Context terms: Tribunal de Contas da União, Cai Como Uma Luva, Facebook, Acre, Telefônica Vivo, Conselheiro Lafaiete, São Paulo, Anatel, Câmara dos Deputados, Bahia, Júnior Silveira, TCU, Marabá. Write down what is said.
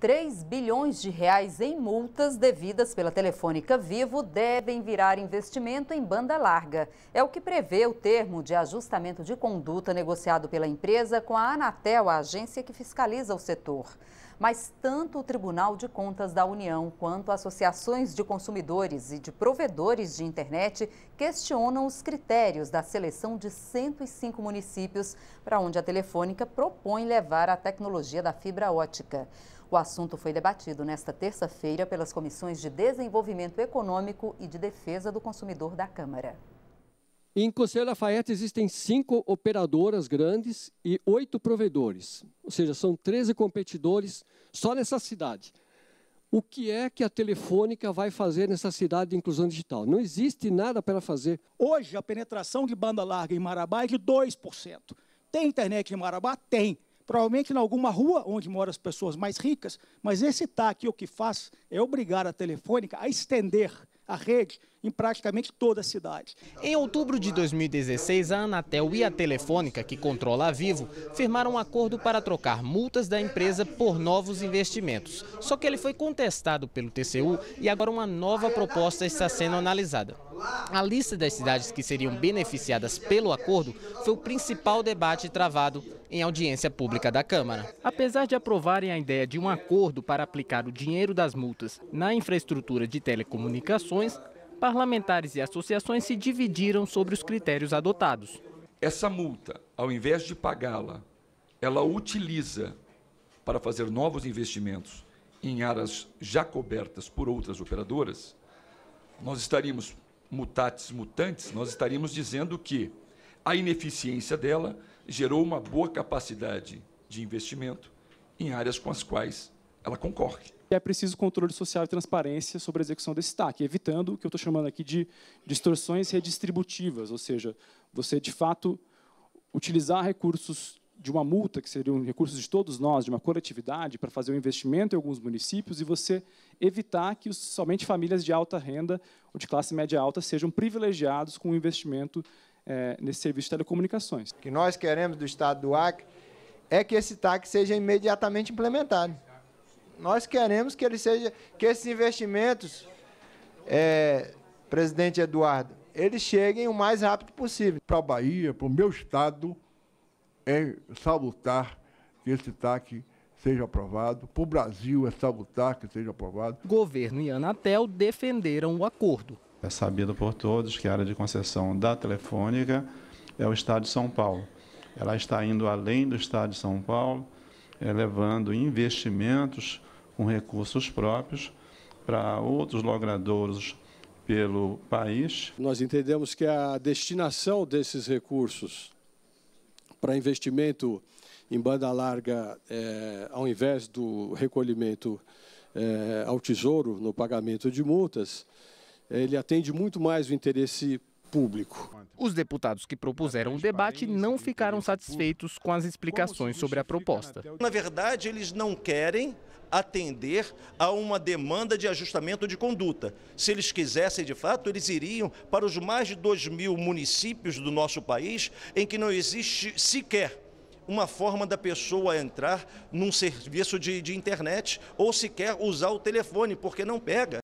3 bilhões de reais em multas devidas pela Telefônica Vivo devem virar investimento em banda larga. É o que prevê o termo de ajustamento de conduta negociado pela empresa com a Anatel, a agência que fiscaliza o setor. Mas tanto o Tribunal de Contas da União quanto associações de consumidores e de provedores de internet questionam os critérios da seleção de 105 municípios para onde a Telefônica propõe levar a tecnologia da fibra ótica. O assunto foi debatido nesta terça-feira pelas Comissões de Desenvolvimento Econômico e de Defesa do Consumidor da Câmara. Em Conselheiro Lafaiete existem 5 operadoras grandes e 8 provedores, ou seja, são 13 competidores só nessa cidade. O que é que a Telefônica vai fazer nessa cidade de inclusão digital? Não existe nada para fazer. Hoje a penetração de banda larga em Marabá é de 2%. Tem internet em Marabá? Tem. Provavelmente em alguma rua onde moram as pessoas mais ricas, mas esse TAC, o que faz é obrigar a Telefônica a estender a rede em praticamente toda a cidade. Em outubro de 2016, a Anatel e a Telefônica, que controla a Vivo, firmaram um acordo para trocar multas da empresa por novos investimentos. Só que ele foi contestado pelo TCU e agora uma nova proposta está sendo analisada. A lista das cidades que seriam beneficiadas pelo acordo foi o principal debate travado em audiência pública da Câmara. Apesar de aprovarem a ideia de um acordo para aplicar o dinheiro das multas na infraestrutura de telecomunicações, parlamentares e associações se dividiram sobre os critérios adotados. Essa multa, ao invés de pagá-la, ela utiliza para fazer novos investimentos em áreas já cobertas por outras operadoras, nós estaríamos, mutatis mutantes, nós estaríamos dizendo que a ineficiência dela gerou uma boa capacidade de investimento em áreas com as quais ela concorre. É preciso controle social e transparência sobre a execução desse TAC, evitando o que eu estou chamando aqui de distorções redistributivas, ou seja, você, de fato, utilizar recursos de uma multa, que seriam recursos de todos nós, de uma coletividade, para fazer um investimento em alguns municípios, e você evitar que somente famílias de alta renda ou de classe média alta sejam privilegiados com o investimento nesse serviço de telecomunicações. O que nós queremos do Estado do Acre é que esse TAC seja imediatamente implementado. Nós queremos que ele seja, que esses investimentos, presidente Eduardo, eles cheguem o mais rápido possível. Para a Bahia, para o meu Estado, é salutar que esse TAC seja aprovado. Para o Brasil, é salutar que seja aprovado. Governo e Anatel defenderam o acordo. É sabido por todos que a área de concessão da Telefônica é o Estado de São Paulo. Ela está indo além do Estado de São Paulo, levando investimentos com recursos próprios para outros logradouros pelo país. Nós entendemos que a destinação desses recursos para investimento em banda larga, ao invés do recolhimento ao Tesouro no pagamento de multas, ele atende muito mais o interesse público. Os deputados que propuseram o debate não ficaram satisfeitos com as explicações sobre a proposta. Na verdade, eles não querem atender a uma demanda de ajustamento de conduta. Se eles quisessem, de fato, eles iriam para os mais de 2.000 municípios do nosso país em que não existe sequer uma forma da pessoa entrar num serviço de internet ou sequer usar o telefone, porque não pega.